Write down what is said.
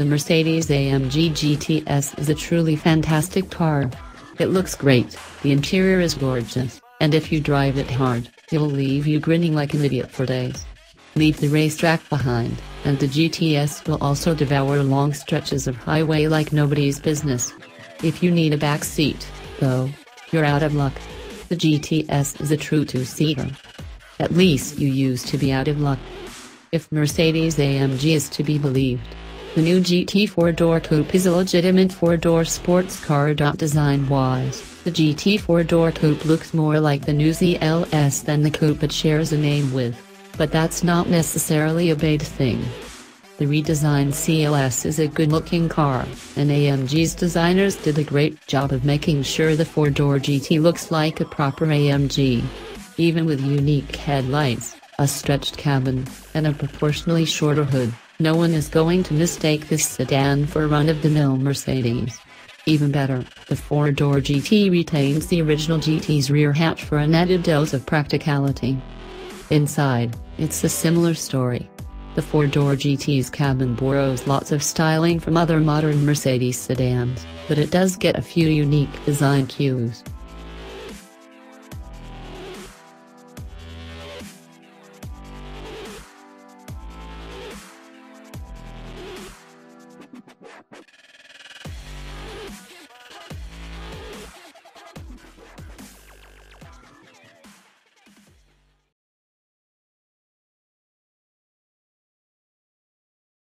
The Mercedes-AMG GTS is a truly fantastic car. It looks great, the interior is gorgeous, and if you drive it hard, it will leave you grinning like an idiot for days. Leave the racetrack behind, and the GTS will also devour long stretches of highway like nobody's business. If you need a back seat, though, you're out of luck. The GTS is a true two-seater. At least you used to be out of luck. If Mercedes-AMG is to be believed, the new GT 4-door coupe is a legitimate 4-door sports car. Design-wise, the GT 4-door coupe looks more like the new CLS than the coupe it shares a name with, but that's not necessarily a bad thing. The redesigned CLS is a good-looking car, and AMG's designers did a great job of making sure the 4-door GT looks like a proper AMG. Even with unique headlights, a stretched cabin, and a proportionally shorter hood, no one is going to mistake this sedan for run-of-the-mill Mercedes. Even better, the 4-door GT retains the original GT's rear hatch for an added dose of practicality. Inside, it's a similar story. The 4-door GT's cabin borrows lots of styling from other modern Mercedes sedans, but it does get a few unique design cues.